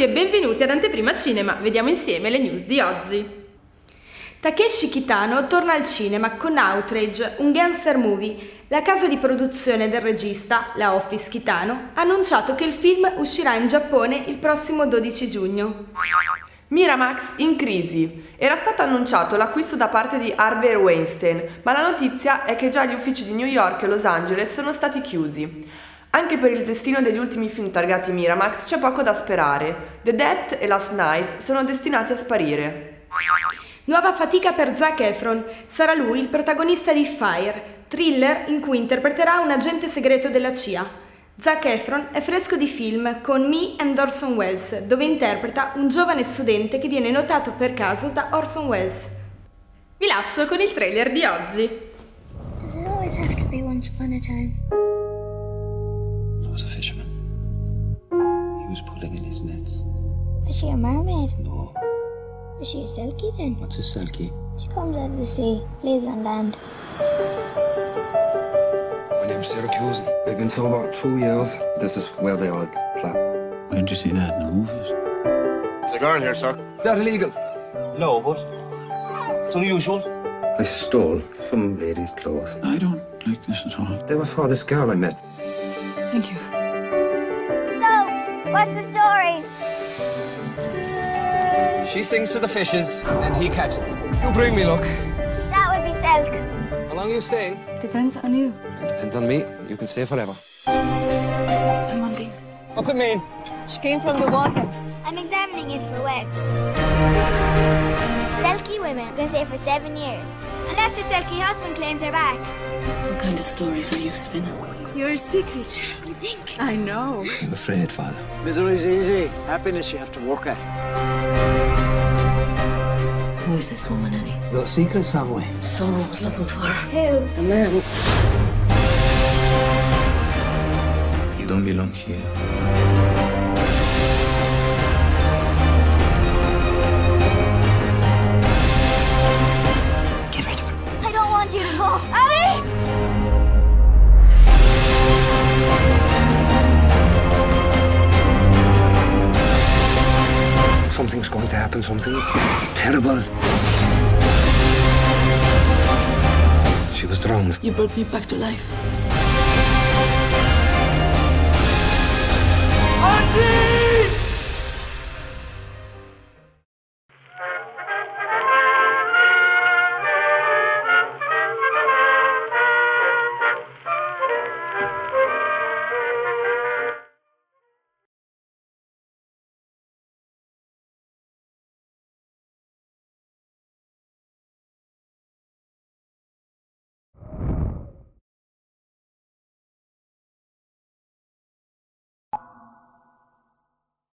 tutti e benvenuti ad Anteprima Cinema, vediamo insieme le news di oggi. Takeshi Kitano torna al cinema con Outrage, un gangster movie. La casa di produzione del regista, la Office Kitano, ha annunciato che il film uscirà in Giappone il prossimo 12 giugno. Miramax in crisi. Era stato annunciato l'acquisto da parte di Harvey Weinstein, ma la notizia è che già gli uffici di New York e Los Angeles sono stati chiusi. Anche per il destino degli ultimi film targati Miramax c'è poco da sperare. The Debt e Last Night sono destinati a sparire. Nuova fatica per Zac Efron, sarà lui il protagonista di Fire, thriller in cui interpreterà un agente segreto della CIA. Zac Efron è fresco di film con Me and Orson Welles, dove interpreta un giovane studente che viene notato per caso da Orson Welles. Vi lascio con il trailer di oggi. Does it always have to be once upon a time? I was a fisherman. He was pulling in his nets. Is she a mermaid? No. Is she a selkie then? What's a selkie? She comes out of the sea, lives on land. My name's Syracuse. They've been so about 2 years. This is where they all clap. Where did you see that in the movies? There's a girl here, sir. Is that illegal? No, but it's unusual. I stole some lady's clothes. I don't like this at all. They were for this girl I met. Thank you. So, what's the story? She sings to the fishes, and he catches them. You bring me luck. That would be selk. How long are you staying? Depends on you. It depends on me. You can stay forever. I'm on leave. What's it mean? She came from the water. I'm examining it for webs. Selkie women can stay for 7 years. Unless the selkie husband claims her back. What kind of stories are you spinning? You're a secret. You think? I know. I'm afraid, Father. Misery's easy. Happiness you have to work at. Who is this woman, Annie? Got secrets, have we? Someone was looking for her. Who? A man. You don't belong here. Get rid of her. I don't want you to go. Annie! Something's going to happen, something terrible. She was drowned. You brought me back to life. Andy!